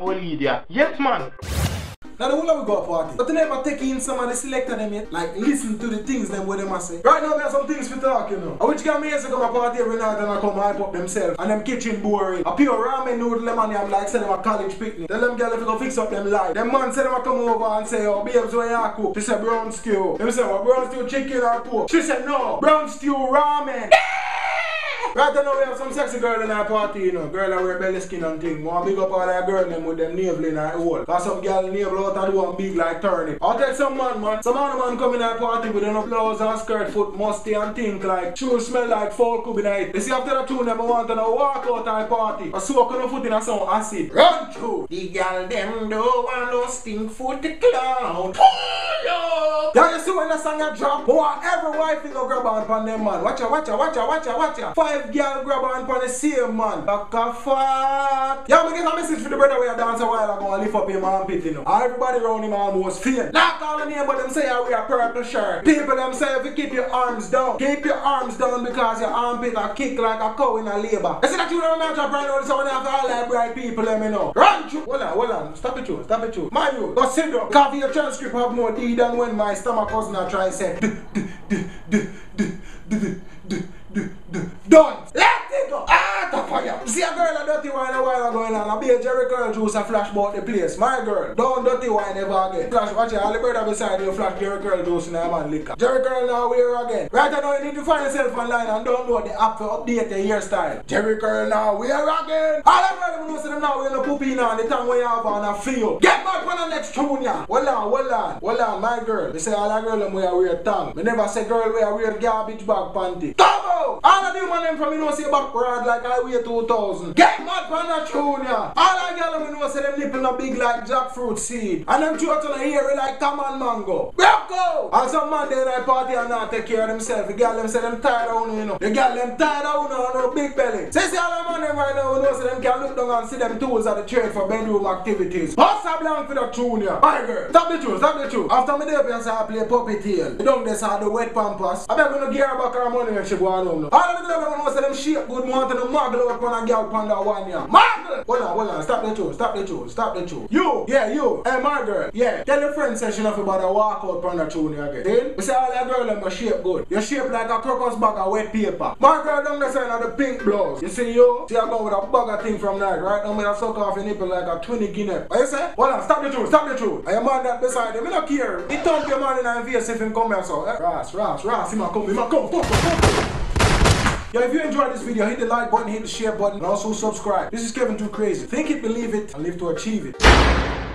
Olivia. Yes, man. Now the whole of we go party. But tonight I take in some of the selector them it. Like listen to the things them what they must say. Right now there are some things for talk, you know. I which can make come a party every night and I come hype up themselves and them kitchen boring. A pure ramen noodle them and them like say them a college picnic. Tell them girl if you go fix up them life. Them man say them a come over and say, oh babes where you cook? She said brown stew. Them say well, brown stew chicken or pork? She said no, brown stew ramen. Right now we have some sexy girl in our party, you know. Girl that wear belly skin and thing. Want big up all that girl them with them navel in her hole. Cause some girl navel out and do one big like turnip. I'll take some man. Some other man come in our party with enough blouse and skirt, foot musty and think like shoes smell like fall could be night. They see after the tune them I want to walk out our party. I soak on the foot in a some acid. Run through. The girl them don't want no stink foot the clown. Pull up. Y'all you see when the song a drop? Boy, every wife is gonna grab on from them man. Watcha, watcha, watcha, watcha, watcha. Five girl grab on for the same man. Back a fat. Yeah, we get a message for the brother where I dance a while ago and lift up him and pit, you know. Everybody around him almost faint. Not all the name but them say I wear a purple shirt. People them say if you keep your arms down. Keep your arms down because your armpit a kick like a cow in a labour. You see that you don't match up right now, so when I have all that bright people let me know. Run through. Hold on, hold on. Stop it you, stop it you. Man you, go sit down. Coffee your transcript have more D than when my stomach was not trying to say don't let it go out of fire. See a girl a dirty wine a while ago and a beer Jerry curl juice a flash about the place. My girl, don't dirty wine ever again. Flash watch all the brother beside you flash Jerry curl juice in a man liquor. Jerry curl now wear again. Right now you need to find yourself online and download the app to update your hairstyle. Jerry curl now wear again. All the brother who knows them now wear no poopy now and the tongue we have on a feel. Get back when the next tune ya. Hold on, hold on, hold on my girl. They say all the girl them wear tongue. We never say girl wear garbage bag panty. Come on! All of them man from me know say back broad like highway 2000. Get mad for that tune ya. All of y'all me know say them nipple no big like jackfruit seed. And them throat on the hairy like common mango. Go! And some man they night party and not take care of themselves. The girl them say them tired of you know. The girl them tired of no big belly. Say see all the man them right now know say them can look down and see them tools at the trade for bedroom activities. What's a blank for that tune ya? My girl, stop the truth, stop the truth. After me day I play puppy tail. You don't decide the wet pampas. I bet we no gear back our money when she go on home now. All of the girls know say them shit good want to muggle out on a girl panda one ya. Muggle! Hold on, hold on, stop the truth, stop the truth, stop the truth. You, yeah you, hey my girl, yeah. Tell your friend say she nothing about a walk out panda. Again. We say all that girl them shape good. You shape like a crocus bag of wet paper. My girl down the side of the pink blouse. You see you? See I go with a bugger thing from night, right? I'm gonna suck off your nipple like a 20 guinea. What you say? Hold on, stop the truth, stop the truth. And your man that beside him, he don't care. He thump your man in the face if him come here so. Ras, he might come, fuck. Yo, if you enjoyed this video, hit the like button, hit the share button, and also subscribe. This is Kevin2wkrayzee. Think it, believe it, and live to achieve it.